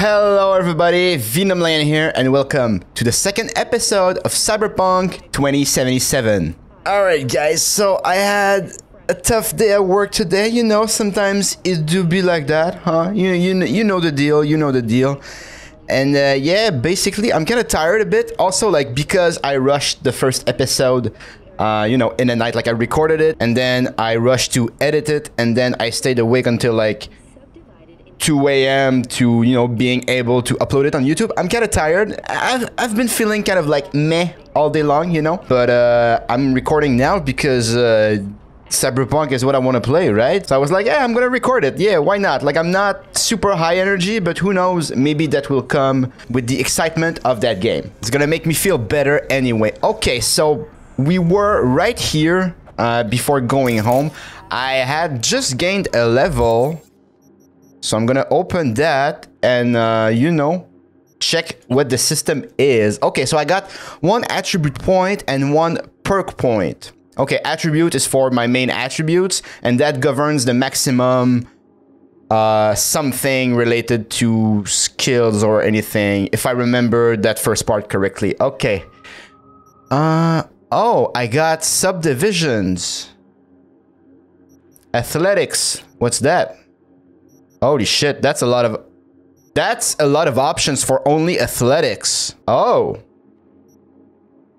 Hello everybody, Venom Lion here and welcome to the second episode of Cyberpunk 2077. Alright guys, so I had a tough day at work today, you know, sometimes it do be like that, huh? You know the deal, And yeah, basically I'm kind of tired a bit, also like because I rushed the first episode you know, in the night, like I recorded it and then I rushed to edit it and then I stayed awake until like 2 a.m. to, you know, being able to upload it on YouTube. I'm kind of tired. I've been feeling kind of like meh all day long, you know, but I'm recording now because Cyberpunk is what I want to play, right? So I was like, yeah, I'm gonna record it. Yeah, why not? Like, I'm not super high energy, but who knows? Maybe that will come with the excitement of that game. It's gonna make me feel better anyway. Okay, so we were right here before going home. I had just gained a level, so I'm gonna open that and, you know, check what the system is. Okay, so I got one attribute point and one perk point. Okay, attribute is for my main attributes, and that governs the maximum something related to skills or anything, if I remember that first part correctly. Okay. Oh, I got subdivisions. Athletics. What's that? Holy shit, that's a lot of... That's a lot of options for only athletics. Oh.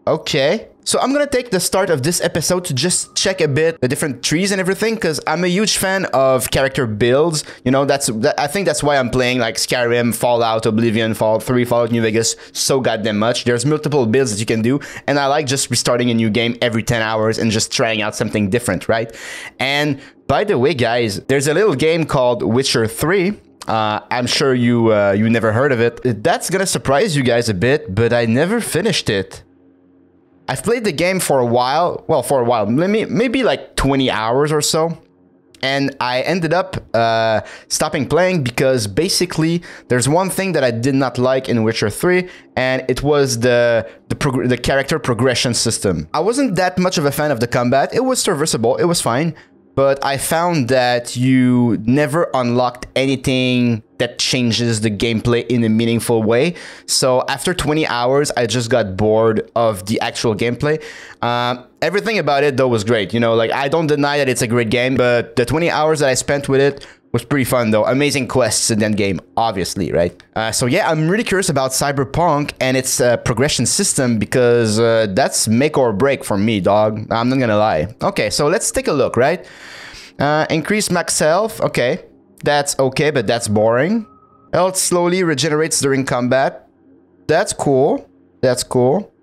Okay. So I'm gonna take the start of this episode to just check a bit the different trees and everything, because I'm a huge fan of character builds. You know, I think that's why I'm playing like Skyrim, Fallout, Oblivion, Fallout 3, Fallout New Vegas so goddamn much. There's multiple builds that you can do, and I like just restarting a new game every 10 hours and just trying out something different, right? And by the way, guys, there's a little game called Witcher 3. I'm sure you you never heard of it. That's gonna surprise you guys a bit, but I never finished it. I've played the game for a while, maybe like 20 hours or so, and I ended up stopping playing because basically there's one thing that I did not like in Witcher 3, and it was the character progression system. I wasn't that much of a fan of the combat. It was serviceable, it was fine, but I found that you never unlocked anything that changes the gameplay in a meaningful way. So after 20 hours, I just got bored of the actual gameplay. Everything about it, though, was great. You know, like, I don't deny that it's a great game, but the 20 hours that I spent with it was pretty fun, though. Amazing quests in that game, obviously, right? So yeah, I'm really curious about Cyberpunk and its progression system, because that's make or break for me, dog. I'm not gonna lie. Okay, so let's take a look, right? Increase max health, okay. That's okay, but that's boring. Health slowly regenerates during combat. That's cool. That's cool.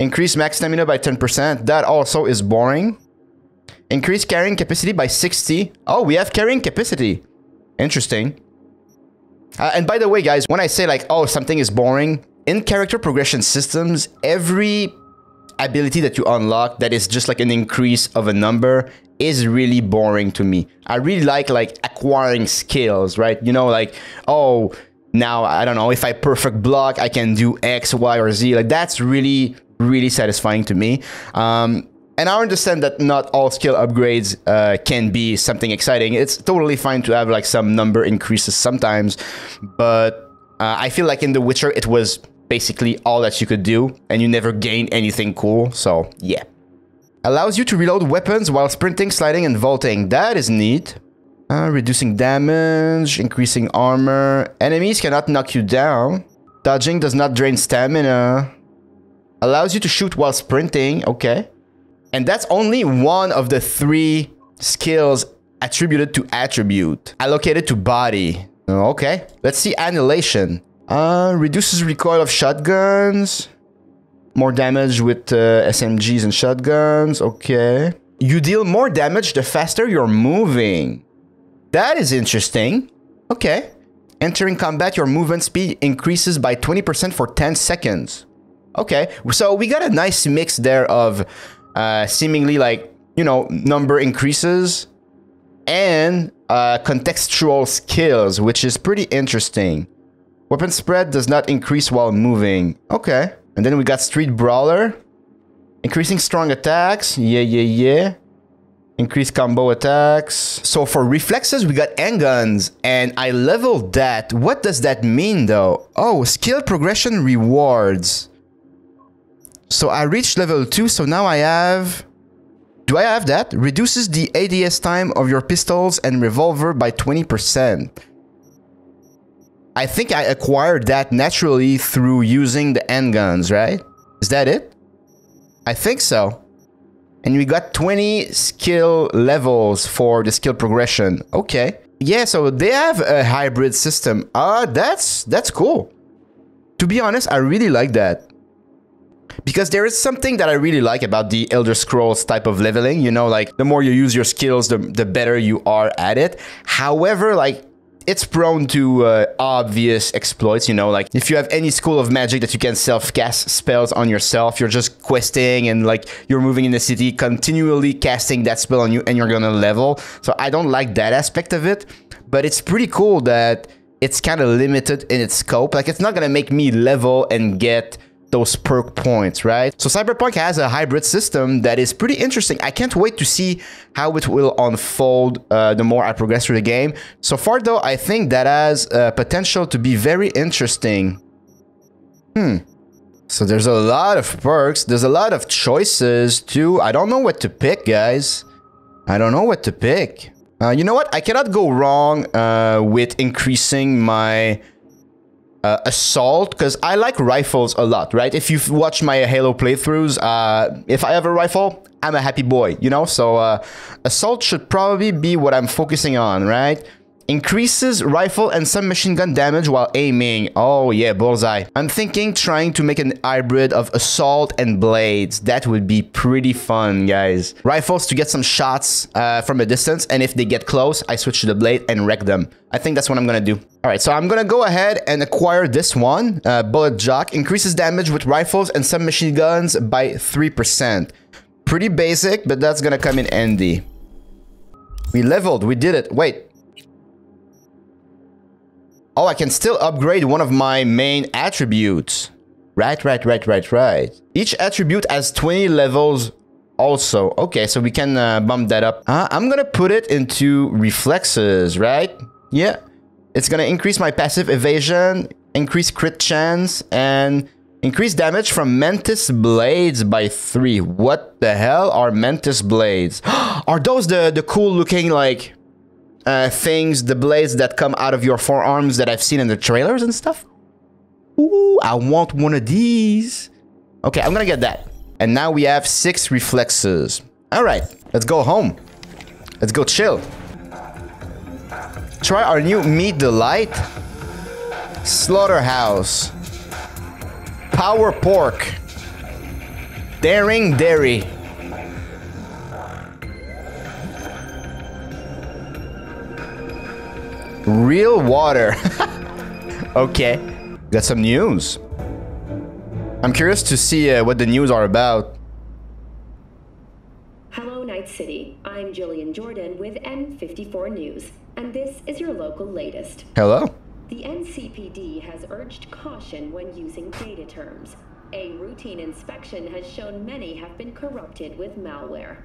Increase max stamina by 10%. That also is boring. Increase carrying capacity by 60. Oh, we have carrying capacity. Interesting. And by the way, guys, when I say like, oh, something is boring, in character progression systems, every ability that you unlock that is just like an increase of a number is really boring to me. I really like acquiring skills, right? You know, like, oh, now, I don't know, if I perfect block, I can do X, Y, or Z. Like, that's really, really satisfying to me. And I understand that not all skill upgrades can be something exciting. It's totally fine to have, like, some number increases sometimes. But I feel like in The Witcher, it was basically all that you could do, and you never gain anything cool, so yeah. Allows you to reload weapons while sprinting, sliding, and vaulting. That is neat. Reducing damage, increasing armor. Enemies cannot knock you down. Dodging does not drain stamina. Allows you to shoot while sprinting. Okay. And that's only one of the 3 skills attributed to attribute. Allocated to body. Okay. Let's see annihilation. Reduces recoil of shotguns. More damage with SMGs and shotguns. Okay. You deal more damage the faster you're moving. That is interesting. Okay. Entering combat, your movement speed increases by 20% for 10 seconds. Okay. So we got a nice mix there of seemingly like, you know, number increases and contextual skills, which is pretty interesting. Weapon spread does not increase while moving. Okay. And then we got Street Brawler. Increasing strong attacks. Yeah, yeah, yeah. Increased combo attacks. So for reflexes, we got handguns, and I leveled that. What does that mean, though? Oh, skill progression rewards. So I reached level 2, so now I have... Do I have that? Reduces the ADS time of your pistols and revolver by 20%. I think I acquired that naturally through using the handguns, right? Is that it? I think so. And we got 20 skill levels for the skill progression. Okay. Yeah, so they have a hybrid system. That's cool. To be honest, I really like that. Because there is something that I really like about the Elder Scrolls type of leveling, you know, like the more you use your skills, the better you are at it. However, like, it's prone to obvious exploits, you know, like if you have any school of magic that you can self-cast spells on yourself, you're just questing and like you're moving in the city, continually casting that spell on you and you're gonna level. So I don't like that aspect of it, but it's pretty cool that it's kind of limited in its scope. Like it's not gonna make me level and get those perk points, right? So Cyberpunk has a hybrid system that is pretty interesting. I can't wait to see how it will unfold the more I progress through the game. So far though, I think that has potential to be very interesting. So there's a lot of perks. There's a lot of choices too. I don't know what to pick, guys. I don't know what to pick. You know what? I cannot go wrong with increasing my... assault, because I like rifles a lot, right? If you've watched my Halo playthroughs, if I have a rifle, I'm a happy boy, you know? So assault should probably be what I'm focusing on, right? Increases rifle and submachine gun damage while aiming. Oh yeah, bullseye. I'm thinking trying to make an hybrid of assault and blades. That would be pretty fun, guys. Rifles to get some shots from a distance, and if they get close, I switch to the blade and wreck them. I think that's what I'm gonna do. All right, so I'm gonna go ahead and acquire this one. Bullet Jock increases damage with rifles and submachine guns by 3%. Pretty basic, but that's gonna come in handy. We leveled, we did it. Wait. Oh, I can still upgrade one of my main attributes. Right. Each attribute has 20 levels also. Okay, so we can bump that up. I'm gonna put it into reflexes, right? Yeah. It's gonna increase my passive evasion, increase crit chance, and increase damage from Mantis Blades by 3. What the hell are Mantis Blades? Are those the cool looking, like, things, the blades that come out of your forearms that I've seen in the trailers and stuff? Ooh, I want one of these. Okay, I'm gonna get that. And now we have 6 reflexes. All right, let's go home. Let's go chill. Try our new Meat Delight. Slaughterhouse. Power Pork. Daring Dairy. Real water. Okay. Got some news. I'm curious to see what the news are about. Hello, Night City. I'm Jillian Jordan with N54 News, and this is your local latest. Hello. The NCPD has urged caution when using data terms. A routine inspection has shown many have been corrupted with malware.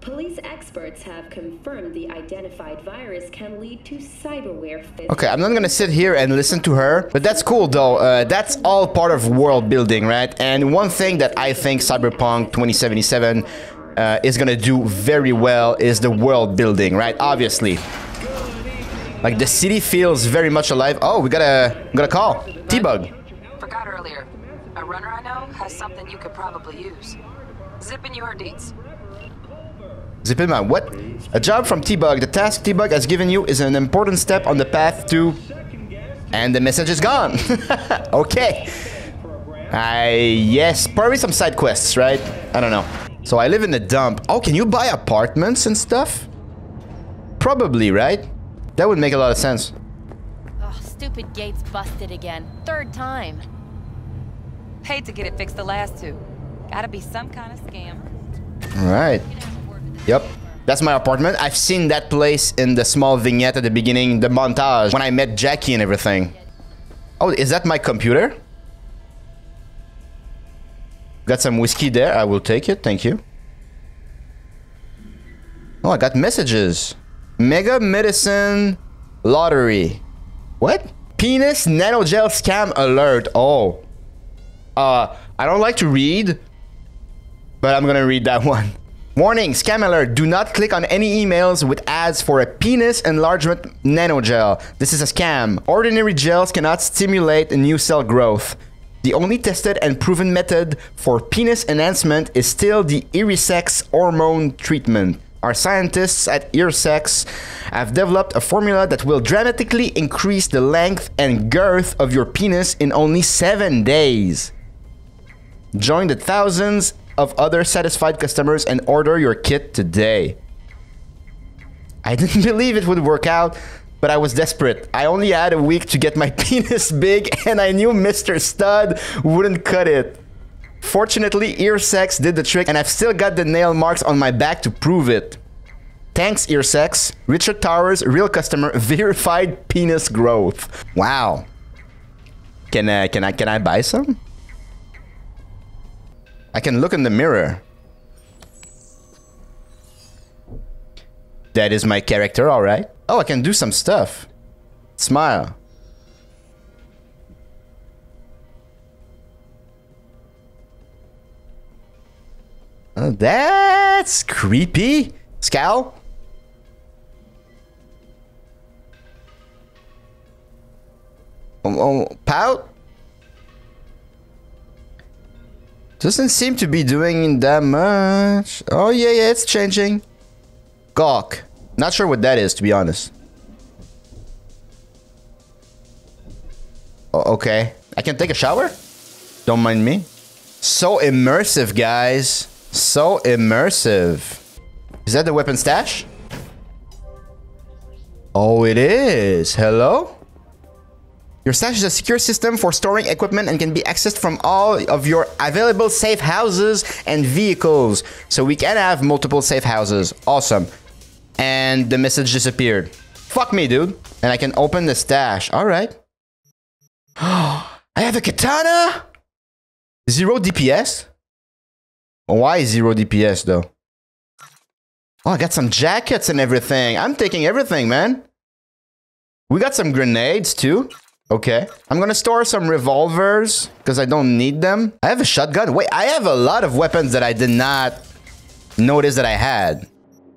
Police experts have confirmed the identified virus can lead to cyberware. Okay, I'm not gonna sit here and listen to her, but that's cool though. That's all part of world building, right? And one thing that I think Cyberpunk 2077 is gonna do very well is the world building, right? Obviously. Like, the city feels very much alive. Oh, we got a call. T-Bug. Forgot earlier. A runner I know has something you could probably use. Zipping your deets. Zippin', what? A job from T-Bug. The task T-Bug has given you is an important step on the path to... And the message is gone. Okay. Yes, probably some side quests, right? I don't know. So I live in the dump. Oh, can you buy apartments and stuff? Probably, right? That would make a lot of sense. Oh, stupid gates busted again. 3rd time. Paid to get it fixed the last 2. Gotta be some kind of scam. All right. Yep, that's my apartment. I've seen that place in the small vignette at the beginning, the montage, when I met Jackie and everything. Oh, is that my computer? Got some whiskey there. I will take it. Thank you. Oh, I got messages. Mega medicine lottery. What? Penis nanogel scam alert. Oh. I don't like to read, but I'm gonna read that one. Warning, scam alert. Do not click on any emails with ads for a penis enlargement nanogel. This is a scam. Ordinary gels cannot stimulate new cell growth. The only tested and proven method for penis enhancement is still the Irisex hormone treatment. Our scientists at Irisex have developed a formula that will dramatically increase the length and girth of your penis in only 7 days. Join the thousands of other satisfied customers and order your kit today. I didn't believe it would work out, but I was desperate. I only had a week to get my penis big, and I knew Mr. Stud wouldn't cut it. Fortunately, Irisex did the trick, and I've still got the nail marks on my back to prove it. Thanks, Irisex. Richard Towers, real customer, verified penis growth. Wow. Can I buy some? I can look in the mirror. That is my character, all right. Oh, I can do some stuff. Smile. Oh, that's creepy. Scowl. Pout. Doesn't seem to be doing that much. Oh, yeah, yeah, it's changing. Gawk. Not sure what that is, to be honest. Oh, okay. I can take a shower? Don't mind me. So immersive, guys. So immersive. Is that the weapon stash? Oh, it is. Hello? Your stash is a secure system for storing equipment and can be accessed from all of your available safe houses and vehicles. So we can have multiple safe houses. Awesome. And the message disappeared. Fuck me, dude. And I can open the stash. All right. I have a katana? 0 DPS? Why 0 DPS, though? Oh, I got some jackets and everything. I'm taking everything, man. We got some grenades, too. Okay. I'm gonna store some revolvers, because I don't need them. I have a shotgun. Wait, I have a lot of weapons that I did not notice that I had.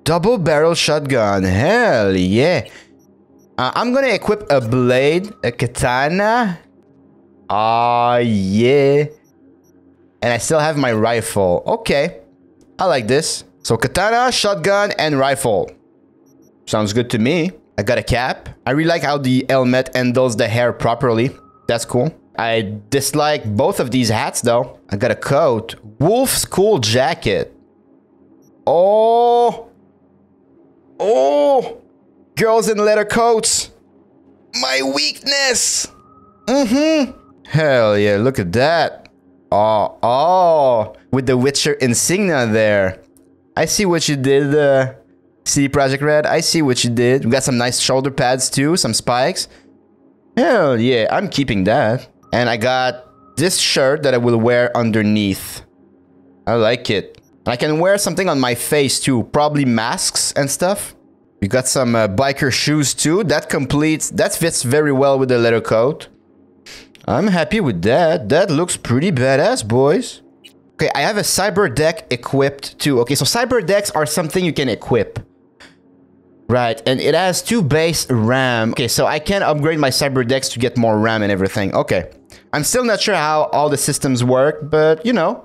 Double barrel shotgun. Hell yeah. I'm gonna equip a blade, a katana. Ah, yeah. And I still have my rifle. Okay. I like this. So katana, shotgun, and rifle. Sounds good to me. I got a cap. I really like how the helmet handles the hair properly. That's cool. I dislike both of these hats, though. I got a coat. Wolf's cool jacket. Oh... Oh, girls in leather coats. My weakness. Mm-hmm. Hell yeah, look at that. Oh, oh, with the Witcher insignia there. I see what you did, CD Projekt Red. I see what you did. We got some nice shoulder pads too, some spikes. Hell yeah, I'm keeping that. And I got this shirt that I will wear underneath. I like it. I can wear something on my face too, probably masks and stuff. We got some biker shoes too. That completes, that fits very well with the leather coat. I'm happy with that. That looks pretty badass, boys. Okay, I have a cyber deck equipped too. Okay, so cyber decks are something you can equip. Right, and it has 2 base RAM. Okay, so I can upgrade my cyber decks to get more RAM and everything. Okay. I'm still not sure how all the systems work, but you know.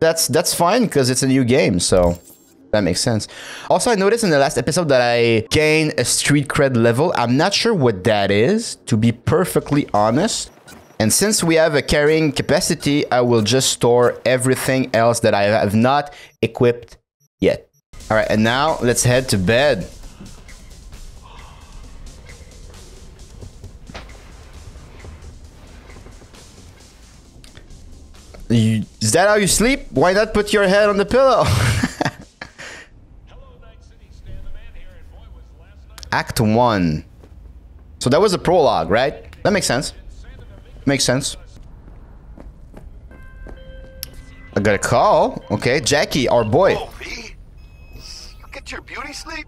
That's fine, because it's a new game, so that makes sense. Also, I noticed in the last episode that I gained a street cred level. I'm not sure what that is, to be perfectly honest. And since we have a carrying capacity, I will just store everything else that I have not equipped yet. All right, and now let's head to bed. Is that how you sleep? Why not put your head on the pillow? Hello, Night City. Stan the Man here, and boy, was last night. Act 1. So that was a prologue, right? That makes sense. Makes sense. I got a call. Okay, Jackie, our boy. Oh, you can liked your beauty sleep?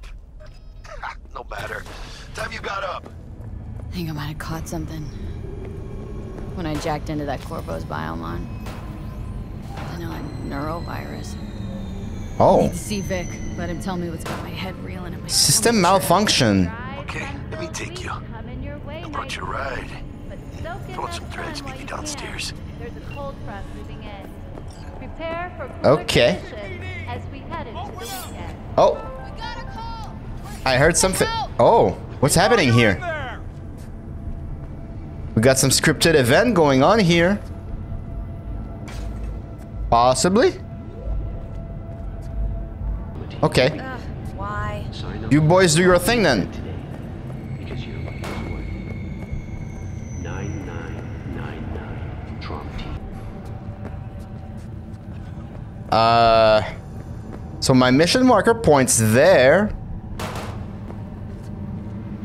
No matter. Time you got up. I think I might have caught something when I jacked into that Corvo's biomon. I know, a neurovirus. Oh. I need to see Vic. Let him tell me what's got my head reeling in my system malfunction. Okay, let me take you. I brought you a ride. Throw some threads, meet me downstairs. There's a cold front moving in. Prepare for okay. As we head into the weekend. Oh. We got a call. I heard something. Oh, what's happening here? We got some scripted event going on here. Possibly. Okay. Why? You boys do your thing then. So my mission marker points there.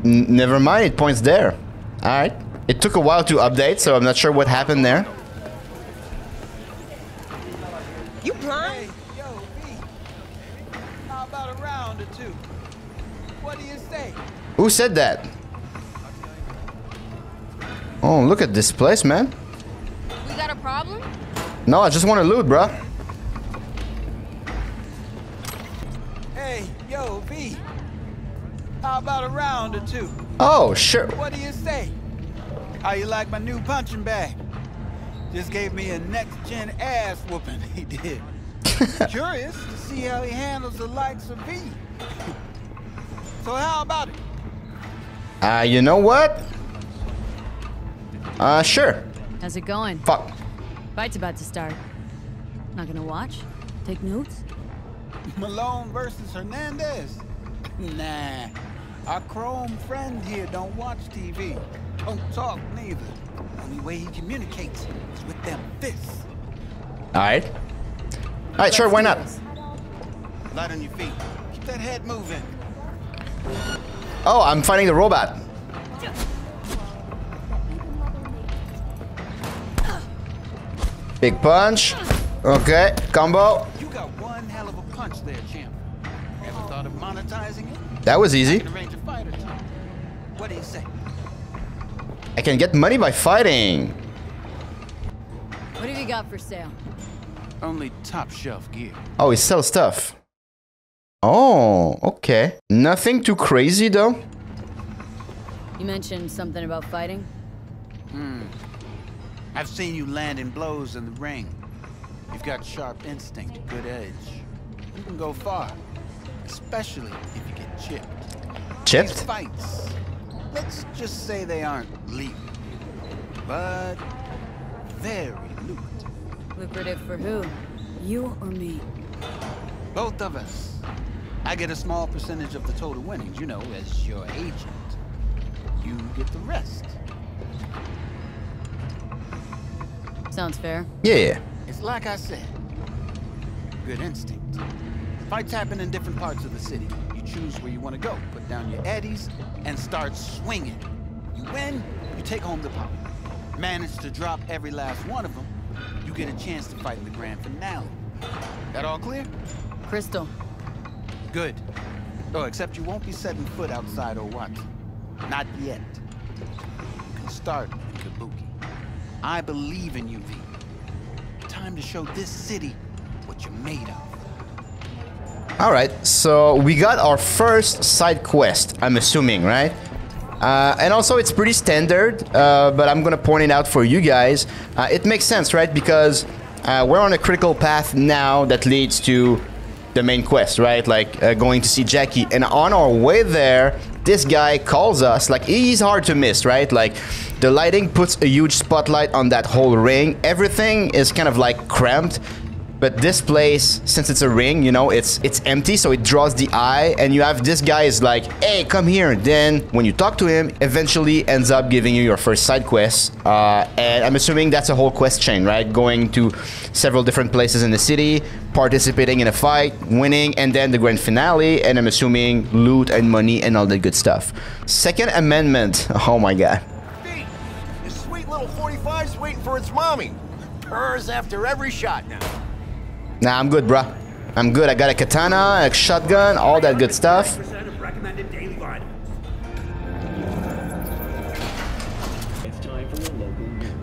Never mind, it points there. Alright. It took a while to update, so I'm not sure what happened there. You blind? Hey, yo, B. How about a round or two? What do you say? Who said that? Oh, look at this place, man. We got a problem? No, I just want to loot, bruh. Yo, B. How about a round or two? Oh, sure. What do you say? How you like my new punching bag? Just gave me a next-gen ass whooping, he did. Curious to see how he handles the likes of B. So how about it? You know what? Sure. How's it going? Fuck. Fight's about to start. Not gonna watch? Take notes? Malone versus Hernandez? Nah, our chrome friend here don't watch TV. Don't talk neither. Only way he communicates is with them fists. Alright. Alright, sure, why not? Light on your feet. Keep that head moving. Oh, I'm fighting the robot. Big punch. Okay, combo. You got one hell of a punch there, champ. Ever thought of monetizing it? That was easy. What do you say? I can get money by fighting. What have you got for sale? Only top shelf gear. Oh, he sells stuff. Oh, okay. Nothing too crazy though. You mentioned something about fighting? Hmm. I've seen you landing blows in the ring. You've got sharp instinct, good edge. You can go far, especially if you get chipped. Chipped? These fights, let's just say they aren't legal, but very lucrative. Lucrative for who? You or me? Both of us. I get a small percentage of the total winnings, you know, as your agent. You get the rest. Sounds fair. Yeah. It's like I said, good instinct. Fights happen in different parts of the city. You choose where you want to go, put down your eddies, and start swinging. You win, you take home the power. Manage to drop every last one of them, you get a chance to fight in the grand finale. That all clear? Crystal. Good. Oh, except you won't be setting foot outside or what. Not yet. You can start in Kabuki. I believe in you, V. Time to show this city what you're made of. All right, so we got our first side quest, I'm assuming, right? And also it's pretty standard, but I'm gonna point it out for you guys. It makes sense, right? Because we're on a critical path now that leads to the main quest, right? Like going to see Jackie, and on our way there, this guy calls us. Like, he's hard to miss, right? Like, the lighting puts a huge spotlight on that whole ring. Everything is kind of like cramped, but this place, since it's a ring, you know, it's empty, so it draws the eye. And you have this guy is like, hey, come here. Then when you talk to him, eventually ends up giving you your first side quest. And I'm assuming that's a whole quest chain, right? Going to several different places in the city, participating in a fight, winning, and then the grand finale. And I'm assuming loot and money and all that good stuff. Second Amendment. Oh my God. This sweet little 45's waiting for its mommy. Purrs after every shot now. Nah, I'm good, bruh. I'm good. I got a katana, a shotgun, all that good stuff.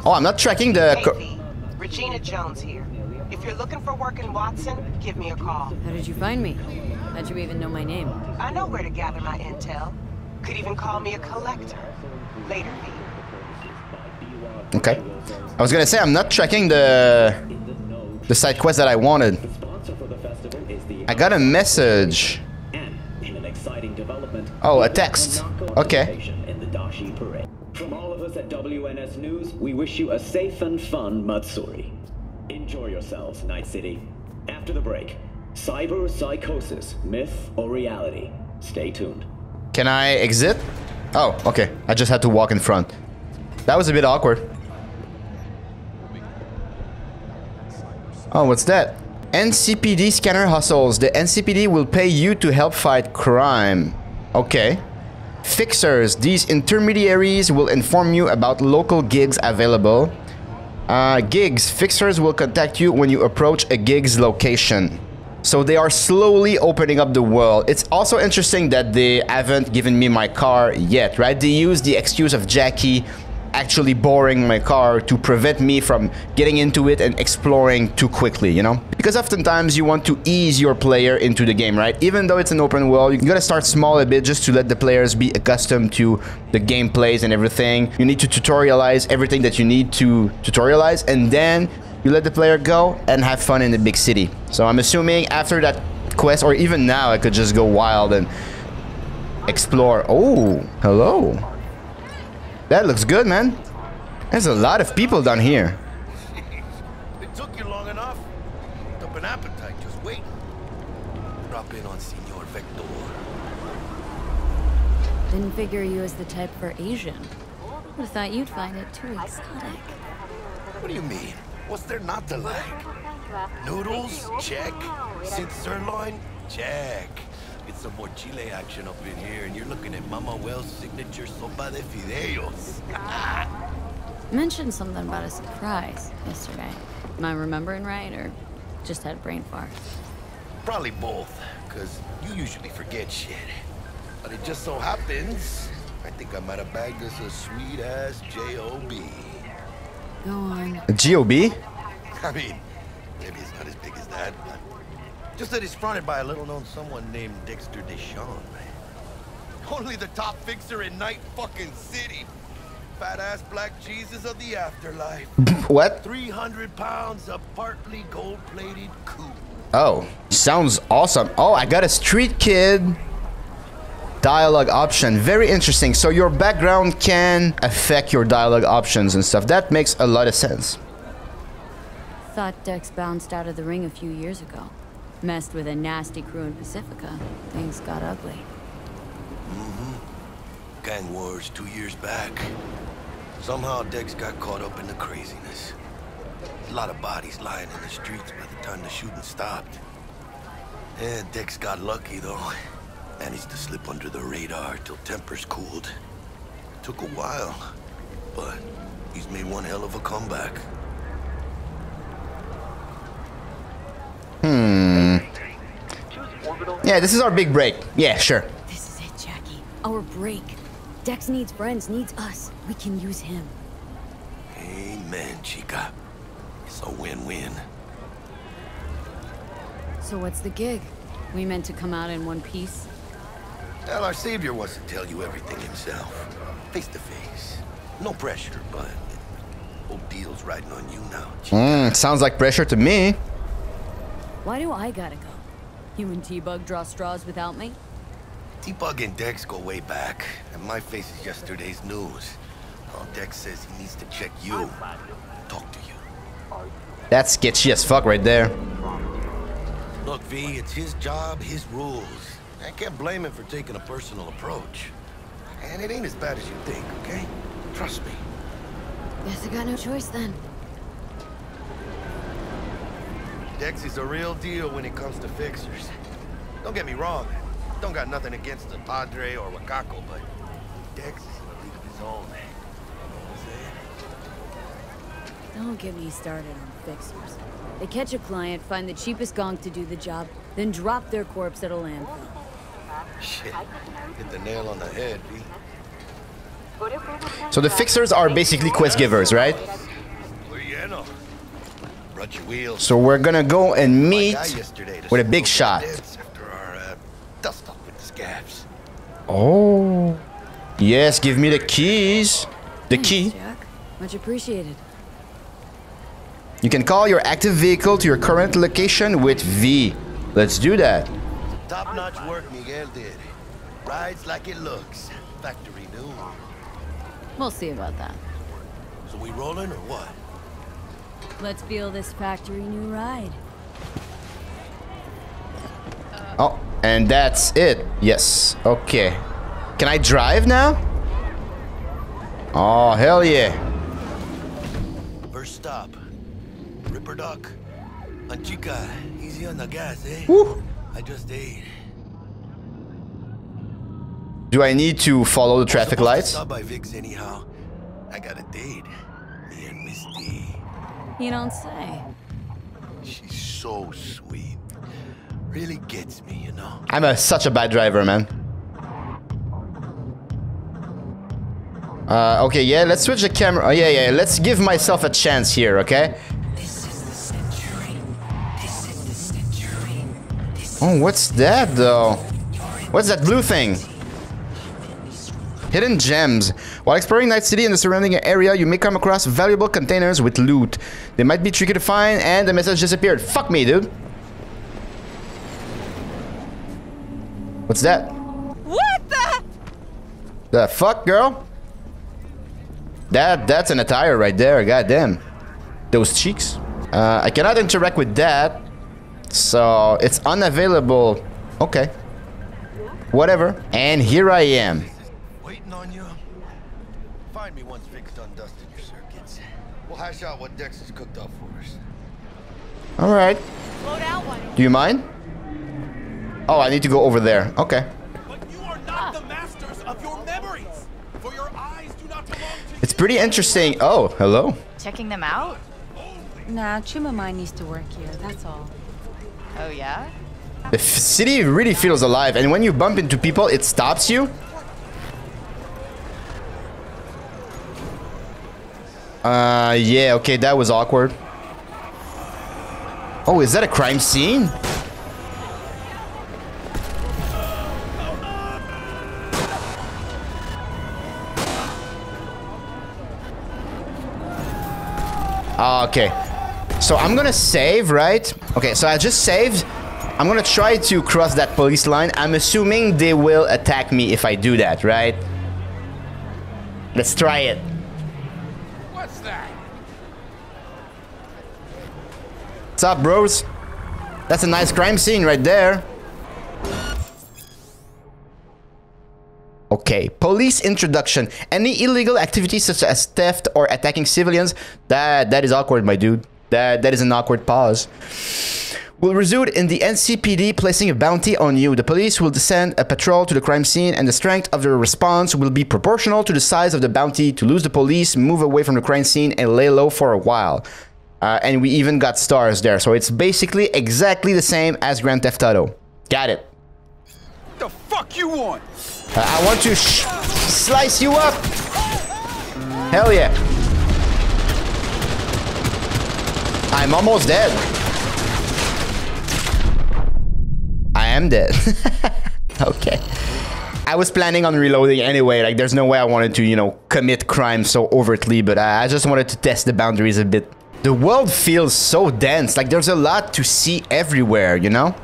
Oh, I'm not tracking the... Hey, Regina Jones here. If you're looking for work in Watson, give me a call. How did you find me? How'd you even know my name? I know where to gather my intel. Could even call me a collector. Later, me. Okay. I was gonna say, I'm not tracking the side quest that I wanted. I got a message. Oh, a text. Okay. From all of us at WNS News, we wish you a safe and fun Matsuri. Enjoy yourselves, Night City. After the break, cyber psychosis, myth or reality. Stay tuned. Can I exit? Oh, okay. I just had to walk in front. That was a bit awkward. Oh, what's that? NCPD scanner hustles. The NCPD will pay you to help fight crime. Okay. Fixers. These intermediaries will inform you about local gigs available. Gigs. Fixers will contact you when you approach a gig's location. So they are slowly opening up the world. It's also interesting that they haven't given me my car yet, right? They use the excuse of Jackie actually borrowing my car to prevent me from getting into it and exploring too quickly, you know? Because oftentimes you want to ease your player into the game, right? Even though it's an open world, you gotta start small a bit just to let the players be accustomed to the gameplays and everything. You need to tutorialize everything that you need to tutorialize, and then you let the player go and have fun in the big city. So I'm assuming after that quest, or even now, I could just go wild and explore. Oh, hello. That looks good, man. There's a lot of people down here. It took you long enough. Picked up an appetite, just wait. Drop in on Signor Vector. Didn't figure you as the type for Asian. Would have thought you'd find it too exotic. What do you mean? What's there not to like? Noodles? Check. Since sirloin? Check. Get some more Chile action up in here, and you're looking at Mama Well's signature sopa de fideos. Mentioned something about a surprise yesterday. Am I remembering right, or just had a brain fart? Probably both, because you usually forget shit. But it just so happens, I think I might have bagged us a sweet-ass J.O.B. Go on. G.O.B.? I mean, maybe it's not as big as that, but just that he's fronted by a little-known someone named Dexter DeShawn. Only the top fixer in Night fucking City. Fat-ass black Jesus of the afterlife. What? 300 pounds of partly gold-plated coup. Oh, sounds awesome. Oh, I got a street kid dialogue option. Very interesting. So your background can affect your dialogue options and stuff. That makes a lot of sense. Thought Dex bounced out of the ring a few years ago. Messed with a nasty crew in Pacifica. Things got ugly. Mm-hmm. Gang wars 2 years back. Somehow Dex got caught up in the craziness. A lot of bodies lying in the streets by the time the shooting stopped. Yeah, Dex got lucky though. Managed to slip under the radar till tempers cooled. Took a while, but he's made one hell of a comeback. Hmm. Yeah, this is our big break. Yeah, sure. This is it, Jackie. Our break. Dex needs friends, needs us. We can use him. Amen, chica. It's a win-win. So what's the gig? We meant to come out in one piece? Well, our savior wants to tell you everything himself, face to face. No pressure, but old deal's riding on you now. Sounds like pressure to me. Why do I gotta go? You and T-Bug draw straws without me? T-Bug and Dex go way back, and my face is yesterday's news. Well, Dex says he needs to check you, talk to you. That's sketchy as fuck right there. Look, V, it's his job, his rules. I can't blame him for taking a personal approach. And it ain't as bad as you think, okay? Trust me. Guess I got no choice then. Dex is a real deal when it comes to fixers. Don't get me wrong. Don't got nothing against the Padre or Wakako, but Dex is a league of his own, man. You know what I'm saying? Don't get me started on fixers. They catch a client, find the cheapest gonk to do the job, then drop their corpse at a landfill. Shit. Hit the nail on the head, B. So the fixers are basically quest givers, right? So we're gonna go and meet with a big shot. Oh. Yes, give me the keys. The key. Much appreciated. You can call your active vehicle to your current location with V. Let's do that. Top-notch work Miguel did. Rides like it looks. Factory new. We'll see about that. So we rolling or what? Let's feel this factory new ride. Oh, and that's it. Yes. Okay. Can I drive now? Oh, hell yeah. First stop. Ripper Doc. Anchica, easy on the gas, eh? Woo. I just ate. Do I need to follow the traffic lights? Stop by Vic's anyhow. I got a date. Me and Miss D. You don't say. She's so sweet. Really gets me, you know. I'm such a bad driver, man. Okay, yeah, let's switch the camera. Oh, yeah, yeah, let's give myself a chance here, okay? Oh, what's that, though? What's that blue thing? Hidden gems. While exploring Night City and the surrounding area, you may come across valuable containers with loot. They might be tricky to find, and the message disappeared. Fuck me, dude. What's that? What the fuck, girl? That's an attire right there. Goddamn. Those cheeks. I cannot interact with that. So it's unavailable. Okay, whatever. And here I am. Waiting on you. Find me once Vic's done dusting your circuits. We'll hash out what Dex has cooked up for us. All right. Do you mind? Oh, I need to go over there. Okay. But you are not the masters of your memories, for your eyes do not belong to you. It's pretty interesting. Oh, hello. Checking them out? Nah, Chumamai needs to work here. That's all. Oh, yeah? The city really feels alive, and when you bump into people, it stops you. Yeah, okay, that was awkward. Oh, is that a crime scene? Okay. So I'm gonna save, right? Okay, so I just saved. I'm gonna try to cross that police line. I'm assuming they will attack me if I do that, right? Let's try it. What's that? What's up, bros? That's a nice crime scene right there. Okay, police introduction. Any illegal activities such as theft or attacking civilians? That is awkward, my dude. That is an awkward pause. Will result in the NCPD placing a bounty on you. The police will send a patrol to the crime scene, and the strength of their response will be proportional to the size of the bounty. To lose the police, move away from the crime scene and lay low for a while. And we even got stars there, so it's basically exactly the same as Grand Theft Auto. Got it. The fuck you want? I want to slice you up. Hell yeah. I'm almost dead. I am dead. Okay. I was planning on reloading anyway. Like, there's no way I wanted to, you know, commit crime so overtly, but I just wanted to test the boundaries a bit. The world feels so dense. Like, there's a lot to see everywhere, you know?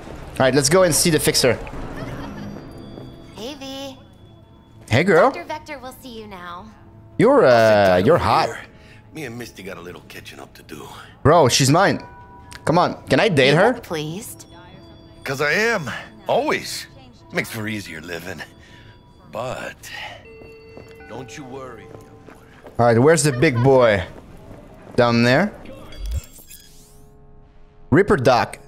All right, let's go and see the fixer. Hey, V. Hey, girl. Dr. Vector will see you now. You're hot. Me and Misty got a little catching up to do. Bro, she's mine. Come on, can I date her? Pleased. Cause I am, always. Makes for easier living. But don't you worry. All right, where's the big boy? Down there. Ripper Doc.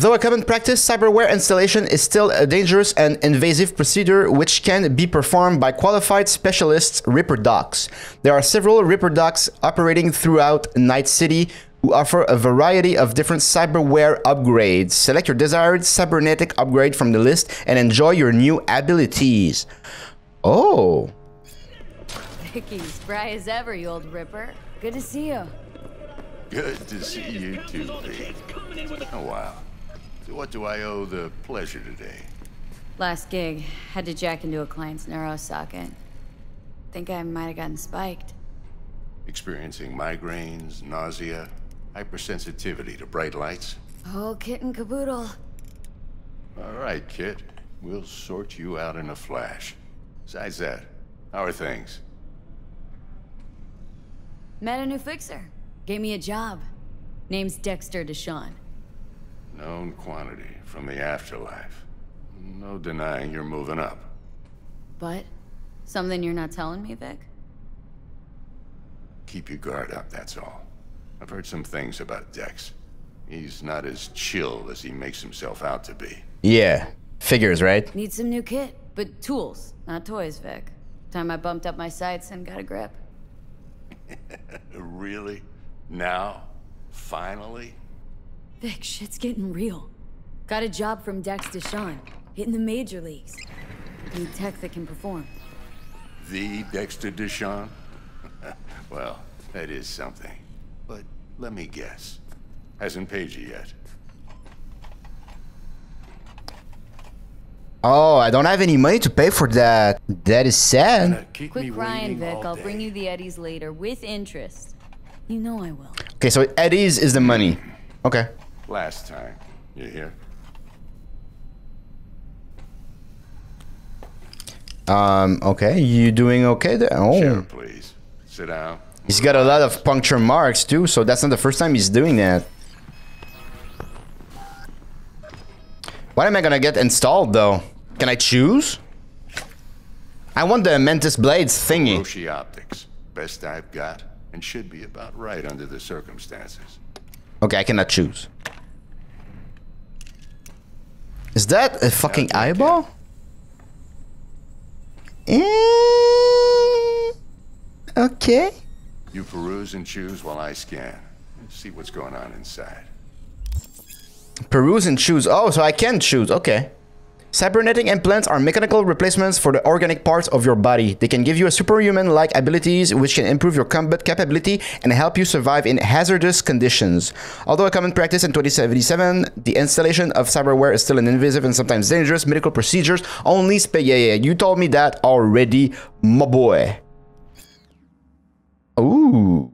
Though a common practice, cyberware installation is still a dangerous and invasive procedure which can be performed by qualified specialists, Ripper Docs. There are several Ripper Docs operating throughout Night City who offer a variety of different cyberware upgrades. Select your desired cybernetic upgrade from the list and enjoy your new abilities. Oh. Vicky, spry as ever, you old Ripper. Good to see you. Good to see you too, Vic. Oh, wow. So what do I owe the pleasure today? Last gig. Had to jack into a client's neuro socket. Think I might have gotten spiked. Experiencing migraines, nausea, hypersensitivity to bright lights. Whole kit and caboodle. All right, kid. We'll sort you out in a flash. Besides that, how are things? Met a new fixer. Gave me a job. Name's Dexter DeShawn. Known quantity from the afterlife. No denying you're moving up. But something you're not telling me, Vic? Keep your guard up, that's all. I've heard some things about Dex. He's not as chill as he makes himself out to be. Yeah, figures, right? Need some new kit, but tools, not toys, Vic. Time I bumped up my sights and got a grip. Really? Now? Finally? Vic, shit's getting real. Got a job from Dex DeShawn, hitting the major leagues. Need tech that can perform. The Dexter DeShawn? Well, that is something. But let me guess. Hasn't paid you yet. Oh, I don't have any money to pay for that. That is sad. Quick Ryan, Vic. I'll bring you the Eddies later with interest. You know I will. Okay, so Eddies is the money. Okay. Last time. You hear? Okay. You doing okay there? Oh. Sure, please. Sit down. He's got a lot of puncture marks too, so that's not the first time he's doing that. What am I gonna get installed though? Can I choose? I want the Mantis Blades thingy. Kiroshi Optics. Best I've got. And should be about right under the circumstances. Okay, I cannot choose. Is that a fucking eyeball? Okay. You peruse and choose while I scan. Let's see what's going on inside. Peruse and choose. Oh, so I can choose. Okay. Cybernetic implants are mechanical replacements for the organic parts of your body. They can give you a superhuman-like abilities which can improve your combat capability and help you survive in hazardous conditions. Although a common practice in 2077, the installation of cyberware is still an invasive and sometimes dangerous medical procedures. Only yeah, you told me that already, my boy. Ooh.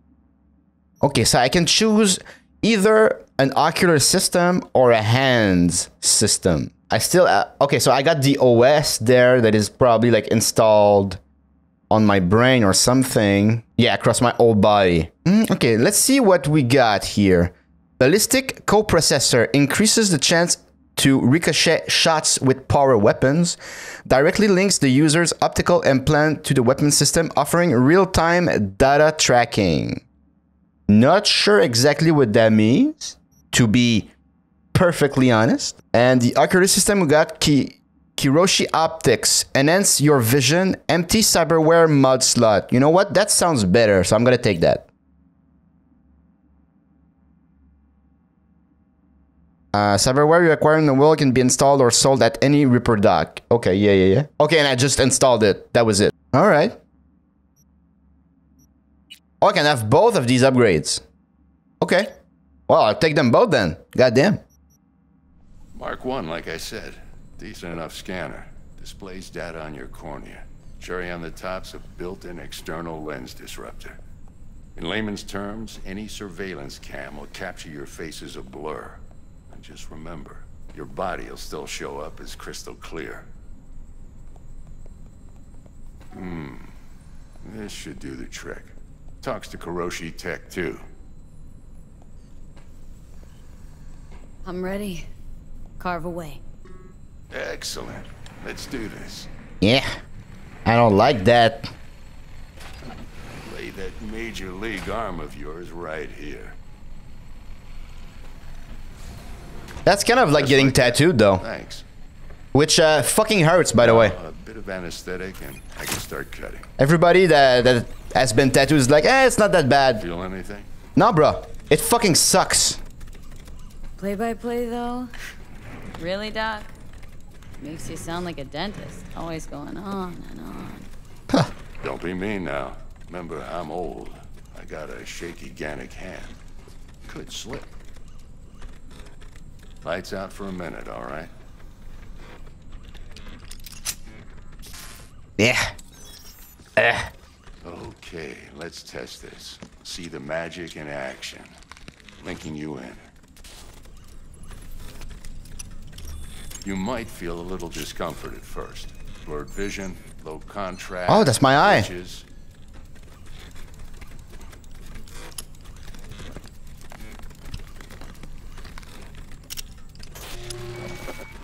Okay, so I can choose either an ocular system or a hands system. I still okay, so I got the OS there that is probably like installed on my brain or something. Yeah, across my whole body. Okay, let's see what we got here. Ballistic coprocessor increases the chance to ricochet shots with power weapons. Directly links the user's optical implant to the weapon system, offering real-time data tracking. Not sure exactly what that means, to be perfectly honest. And the ocular system, we got Kiroshi Optics. Enhance your vision. Empty cyberware mod slot. You know what? That sounds better, so I'm gonna take that. Cyberware you acquire in the world can be installed or sold at any Ripper Doc. Okay, yeah. Okay, and I just installed it. That was it. All right. Oh, I can have both of these upgrades. Okay. Well, I'll take them both then. Goddamn. Mark 1, like I said. Decent enough scanner. Displays data on your cornea. Cherry on the top's a built-in external lens disruptor. In layman's terms, any surveillance cam will capture your face as a blur. And just remember, your body will still show up as crystal clear. This should do the trick. Talks to Kiroshi Tech, too. I'm ready. Carve away. Excellent. Let's do this. Yeah. I don't like that. Lay that major league arm of yours right here. That's kind of like getting tattooed, though. Thanks. Which fucking hurts, by the way. A bit of anesthetic, and I can start cutting. Everybody that has been tattooed is like, eh, it's not that bad. Feel anything? No, bro. It fucking sucks. Play-by-play, though? Really, Doc? Makes you sound like a dentist. Always going on and on. Huh. Don't be mean now. Remember, I'm old. I got a shaky Gannic hand. Could slip. Lights out for a minute, all right? Yeah. Okay, let's test this. See the magic in action. Linking you in. You might feel a little discomfort at first. Blurred vision, low contrast. Oh, that's my eye. Glitches.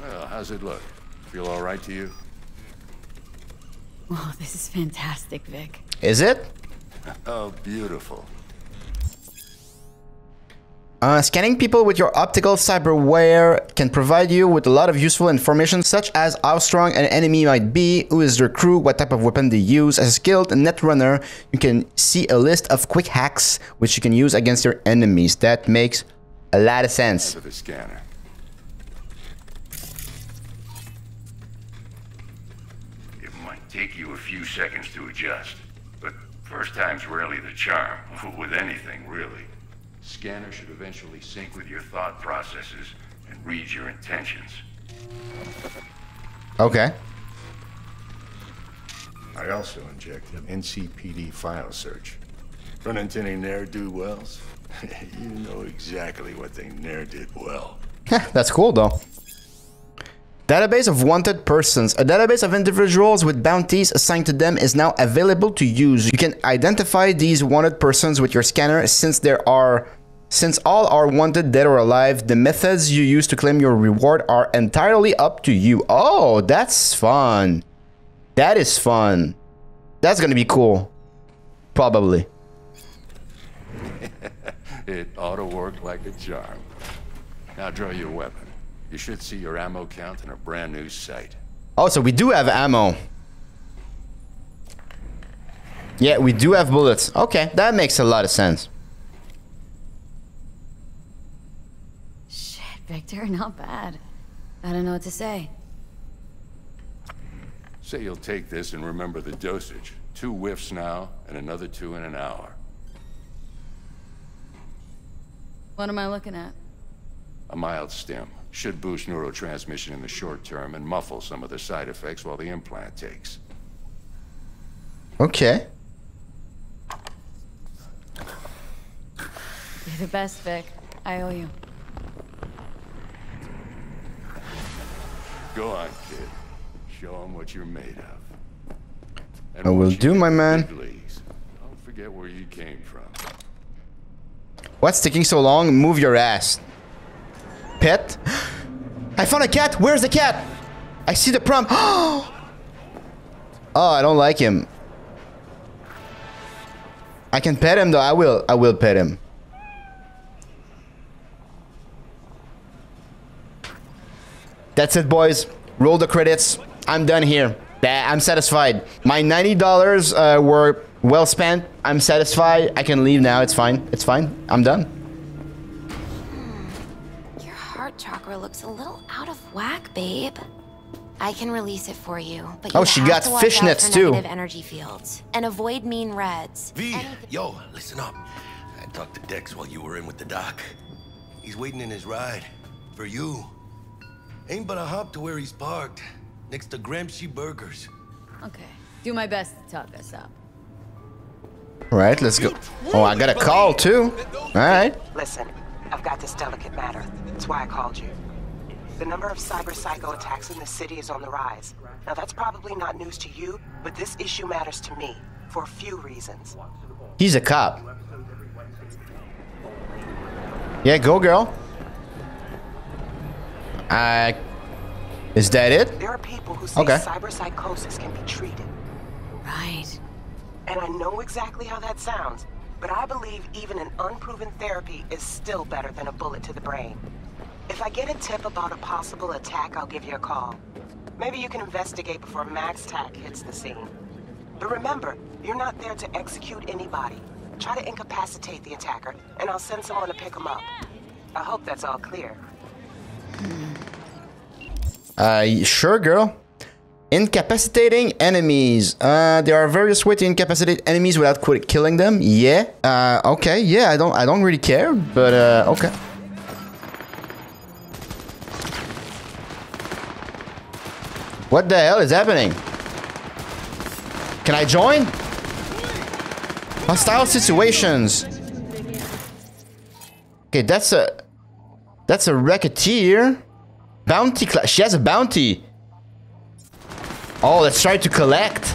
Well, how's it look? Feel all right to you? Wow, this is fantastic, Vic. Is it? Oh, beautiful. Scanning people with your optical cyberware can provide you with a lot of useful information, such as how strong an enemy might be, who is their crew, what type of weapon they use. As a skilled netrunner, you can see a list of quick hacks which you can use against your enemies. That makes a lot of sense. To the scanner. It might take you a few seconds to adjust, but first time's rarely the charm with anything, really. Scanner should eventually sync with your thought processes and read your intentions. Okay. I also inject an NCPD file search. Run into any ne'er-do-wells? You know exactly what they ne'er did well. That's cool, though. Database of wanted persons. A database of individuals with bounties assigned to them is now available to use. You can identify these wanted persons with your scanner since all are wanted dead or alive. The methods you use to claim your reward are entirely up to you. Oh, that's fun. That is fun. That's gonna be cool. Probably. It ought to work like a charm. Now draw your weapon. You should see your ammo count in a brand new site. Oh, so we do have ammo. Yeah, we do have bullets. Okay, that makes a lot of sense. Shit, Victor, not bad. I don't know what to say. Say you'll take this and remember the dosage. 2 whiffs now and another 2 in an hour. What am I looking at? A mild stim. Should boost neurotransmission in the short term and muffle some of the side effects while the implant takes. Okay. You're the best, Vic. I owe you. Go on, kid. Show them what you're made of. And I will do, my man. Please. Don't forget where you came from. What's taking so long? Move your ass. Pet? I found a cat! Where's the cat? I see the prompt. Oh, I don't like him. I can pet him though. I will pet him. That's it, boys. Roll the credits. I'm done here. I'm satisfied. My $90 were well spent. I'm satisfied. I can leave now. It's fine. It's fine. I'm done. Chakra looks a little out of whack, babe. I can release it for you, but you have to watch out for negative energy fields and avoid mean reds. V, yo, listen up. I talked to Dex while you were in with the doc. He's waiting in his ride for you. Ain't but a hop to where he's parked, next to Gramsci Burgers. Okay, do my best to talk us up. All right, let's go. Oh, I got a call too. All right. Listen. I've got this delicate matter. That's why I called you. The number of cyber psycho attacks in the city is on the rise. Now that's probably not news to you, but this issue matters to me for a few reasons. He's a cop. Yeah, go girl. Is that it? There are people who say cyber psychosis can be treated. Right. And I know exactly how that sounds. But I believe even an unproven therapy is still better than a bullet to the brain. If I get a tip about a possible attack, I'll give you a call. Maybe you can investigate before MaxTac hits the scene. But remember, you're not there to execute anybody. Try to incapacitate the attacker, and I'll send someone to pick him up. I hope that's all clear. Sure, girl. Incapacitating enemies. There are various ways to incapacitate enemies without killing them. Yeah. Okay. Yeah, I don't really care, but okay. What the hell is happening? Can I join? Hostile situations. Okay, that's a racketeer. Bounty class. She has a bounty. Oh, let's try to collect.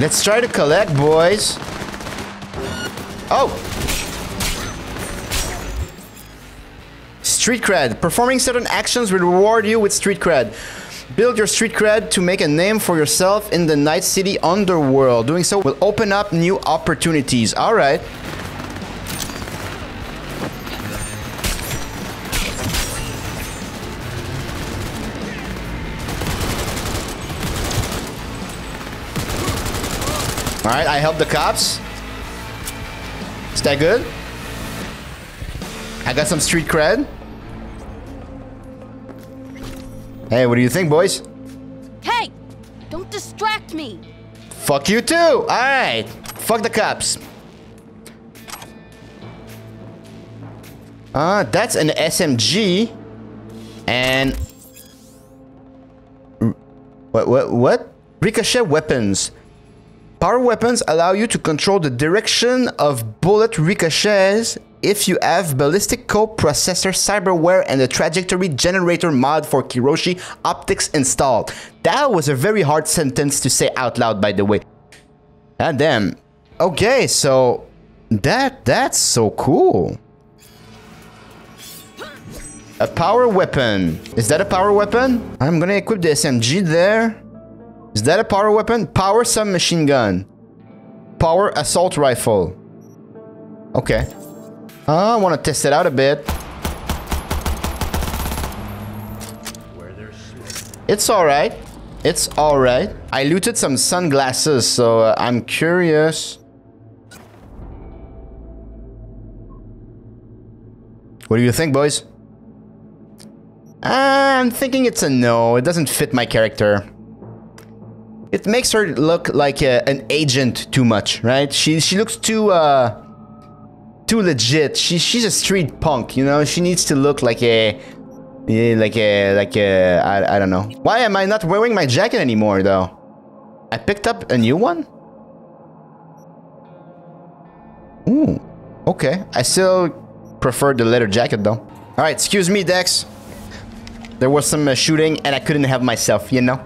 Let's try to collect, boys. Oh. Street cred. Performing certain actions will reward you with street cred. Build your street cred to make a name for yourself in the Night City underworld. Doing so will open up new opportunities. All right. All right, I helped the cops. Is that good? I got some street cred. Hey, what do you think, boys? Hey, don't distract me. Fuck you too. All right, fuck the cops. That's an SMG. And what? Ricochet weapons. Power weapons allow you to control the direction of bullet ricochets. If you have ballistic coprocessor, cyberware, and a trajectory generator mod for Kiroshi Optics installed. That was a very hard sentence to say out loud, by the way. God damn. Okay, so that's so cool. A power weapon. Is that a power weapon? I'm gonna equip the SMG there. Is that a power weapon? Power submachine gun. Power assault rifle. Okay. I want to test it out a bit. It's all right. It's all right. I looted some sunglasses, so I'm curious. What do you think, boys? I'm thinking it's a no. It doesn't fit my character. It makes her look like an agent too much, right? She looks too... too legit. She's a street punk, you know. She needs to look like a I don't know. Why am I not wearing my jacket anymore though? I picked up a new one. Ooh, okay. I still prefer the leather jacket though. All right, excuse me, Dex. There was some shooting, and I couldn't help myself, you know.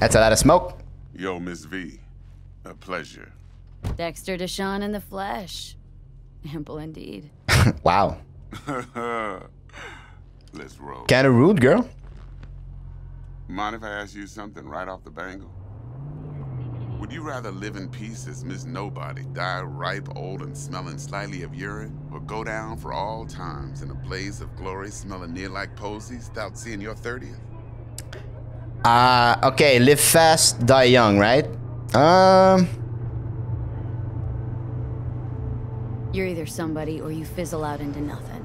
That's a lot of smoke. Yo, Miss V. A pleasure. Dexter DeShawn in the flesh. Ample indeed. Wow. Let's roll. Kinda rude, girl. Mind if I ask you something right off the bangle? Would you rather live in peace as Miss Nobody, die ripe, old, and smelling slightly of urine, or go down for all times in a blaze of glory smelling near like posies without seeing your 30th? Okay, live fast, die young, right? You're either somebody or you fizzle out into nothing.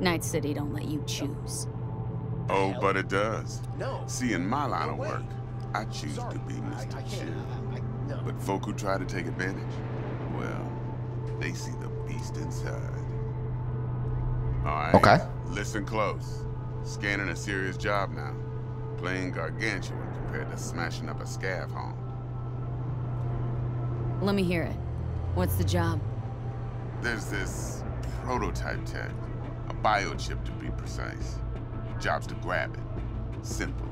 Night City don't let you choose. Oh, but it does. No. See, in my line of work, I choose to be Mr. Chill. No. But folk who try to take advantage, well, they see the beast inside. All right. Okay. Listen close. Scanning a serious job now. Playing gargantuan compared to smashing up a scav home. Let me hear it. What's the job? There's this prototype tech, a biochip to be precise. Job's to grab it. Simple.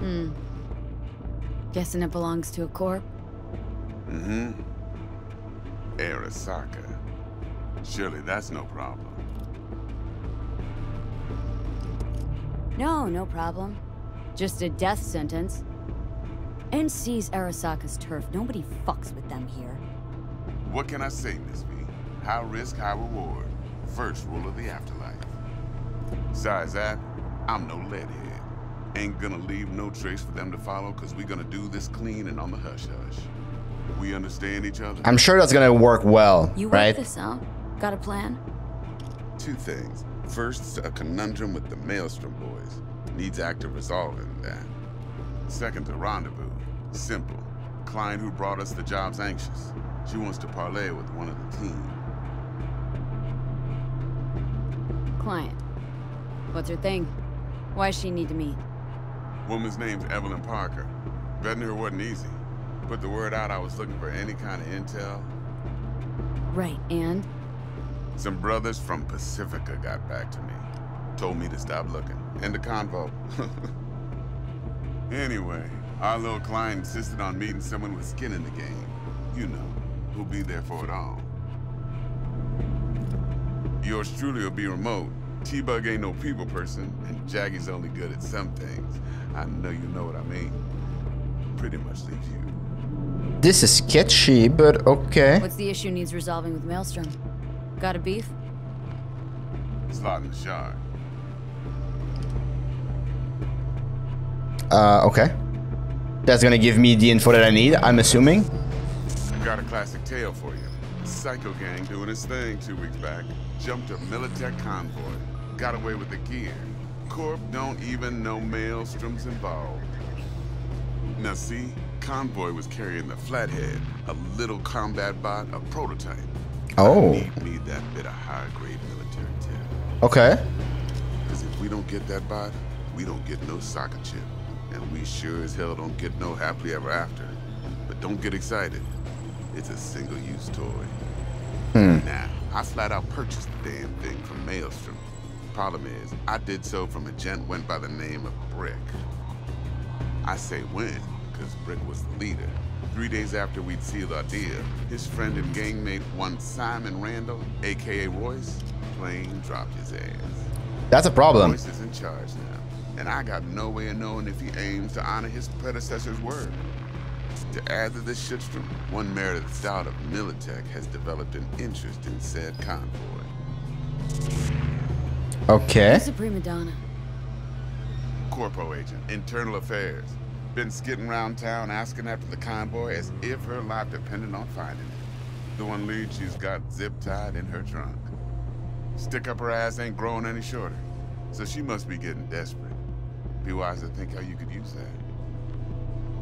Hmm. Guessing it belongs to a corp? Mm-hmm. Arasaka. Surely that's no problem. No, no problem. Just a death sentence. NC's Arasaka's turf. Nobody fucks with them here. What can I say, Miss V? High risk, high reward. First rule of the afterlife. Besides that, I'm no leadhead. Ain't gonna leave no trace for them to follow, because we're gonna do this clean and on the hush-hush. We understand each other. I'm sure that's gonna work well, you right? Work this out? Got a plan? Two things. First, a conundrum with the Maelstrom boys. Needs active resolving that. Second, a rendezvous. Simple. Client who brought us the job's anxious. She wants to parlay with one of the team. Client. What's her thing? Why she need to meet? Woman's name's Evelyn Parker. Vetting her wasn't easy. Put the word out I was looking for any kind of intel. Right, and? Some brothers from Pacifica got back to me. Told me to stop looking. End the convo. Anyway, our little client insisted on meeting someone with skin in the game. You know, who'll be there for it all. Yours truly will be remote. T-Bug ain't no people person, and Jackie's only good at some things. I know you know what I mean. Pretty much leaves you. This is sketchy, but okay. What's the issue needs resolving with Maelstrom? Got a beef? Slot in the shard. Okay. That's gonna give me the info that I need, I'm assuming. Got a classic tale for you. Psycho gang doing its thing 2 weeks back. Jumped a Militech convoy. Got away with the gear. Corp don't even know Maelstrom's involved. Now see, convoy was carrying the Flathead, a little combat bot, a prototype. Oh. Need that bit of high-grade military tip. Okay. Because if we don't get that bot, we don't get no socket chip. And we sure as hell don't get no happily ever after. But don't get excited. It's a single-use toy. Hmm. Now, I flat out purchased the damn thing from Maelstrom. Problem is, I did so from a gent went by the name of Brick. I say when, because Brick was the leader. 3 days after we'd sealed our deal, his friend and gangmate, one Simon Randall, a.k.a. Royce, plain dropped his ass. That's a problem. Royce is in charge now, and I got no way of knowing if he aims to honor his predecessor's word. To add to this shitstrom, one Meredith Stout of Militech has developed an interest in said convoy. Okay. She's a prima donna. Corpo agent, internal affairs. Been skidding around town asking after the convoy as if her life depended on finding it. The one lead she's got zip-tied in her trunk. Stick up her ass ain't growing any shorter, so she must be getting desperate. Be wise to think how you could use that.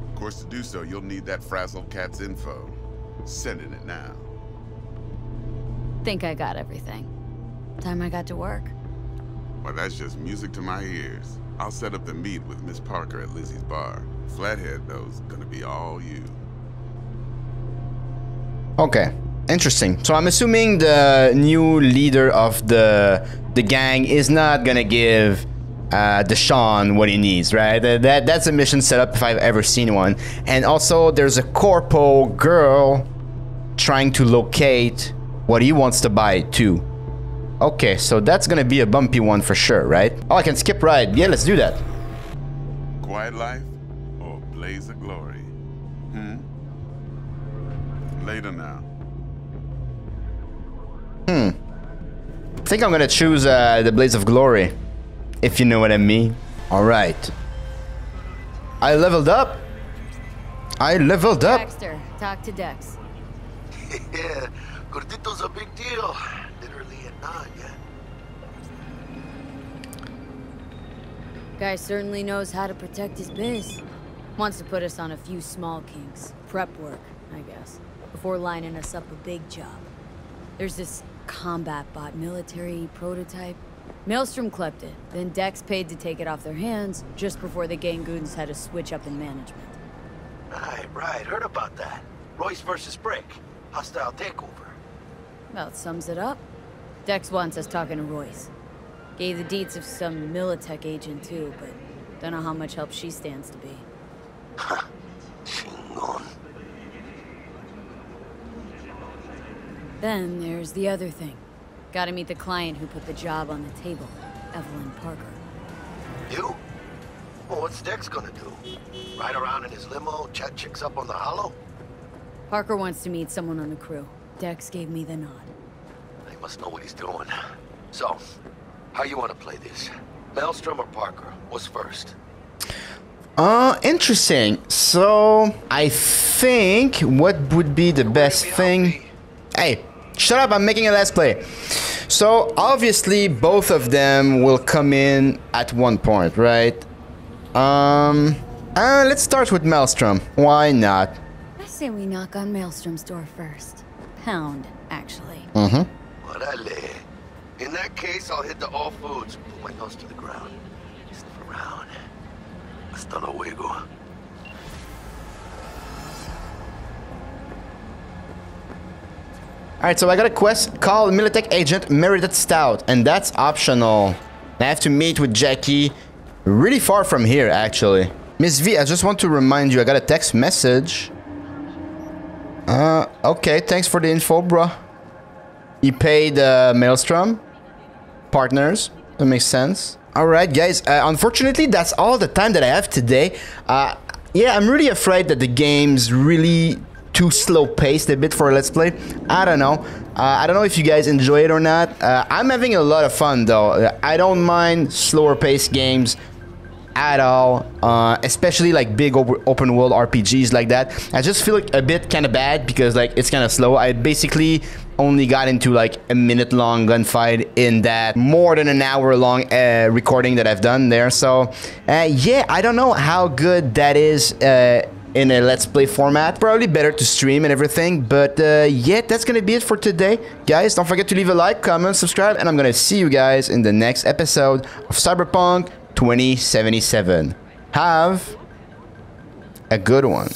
Of course, to do so, you'll need that frazzled cat's info. Sending it now. Think I got everything. Time I got to work. Well, that's just music to my ears. I'll set up the meet with Miss Parker at Lizzie's bar. Flathead, though's gonna be all you. Okay, interesting. So I'm assuming the new leader of the gang is not gonna give DeShawn what he needs, right? That's a mission setup if I've ever seen one. And also there's a corpo girl trying to locate what he wants to buy too. Okay, so that's gonna be a bumpy one for sure, right? Oh, I can skip right. Yeah, let's do that. Quiet life or blaze of glory? Later now. I think I'm gonna choose the blaze of glory. If you know what I mean. Alright. I leveled up. Dexter, talk to Dex. Yeah, Gordito's a big deal. Literally a nod, yeah. Guy certainly knows how to protect his base. Wants to put us on a few small kinks. Prep work, I guess. Before lining us up a big job. There's this combat bot military prototype. Maelstrom clept it, then Dex paid to take it off their hands just before the gang goons had a switch up in management. Right, heard about that. Royce versus Brick, hostile takeover. Well, it sums it up. Dex wants us talking to Royce. Gave the deets of some Militech agent too, but don't know how much help she stands to be. Ha, chingon. Then there's the other thing. Gotta meet the client who put the job on the table, Evelyn Parker. You? Well, what's Dex gonna do? Ride around in his limo, chat chicks up on the hollow? Parker wants to meet someone on the crew. Dex gave me the nod. He must know what he's doing. So, how you want to play this? Maelstrom or Parker? What's first? Interesting. So, I think what would be the best thing... Hey, shut up, I'm making a let's play. So, obviously, both of them will come in at one point, right? Let's start with Maelstrom. Why not? I say we knock on Maelstrom's door first. Pound, actually. Mm-hmm. In that case, I'll hit the all foods. Put my nose to the ground. Sniff around. Hasta luego. Alright, so I got a quest. Call Militech agent Meredith Stout. And that's optional. I have to meet with Jackie. Really far from here, actually. Miss V, I just want to remind you, I got a text message. Okay, thanks for the info, bruh. He paid Maelstrom. Partners. That makes sense. Alright, guys. Unfortunately, that's all the time that I have today. Yeah, I'm really afraid that the game's really too slow-paced a bit for a Let's Play. I don't know. I don't know if you guys enjoy it or not. I'm having a lot of fun, though. I don't mind slower-paced games at all, especially like big open world RPGs like that. I just feel like a bit kind of bad because like it's kind of slow. I basically only got into like a minute long gunfight in that more than an hour long recording that I've done there. So yeah, I don't know how good that is in a Let's Play format. Probably better to stream and everything, but yeah, that's gonna be it for today. Guys, don't forget to leave a like, comment, subscribe, and I'm gonna see you guys in the next episode of Cyberpunk 2077. Have a good one.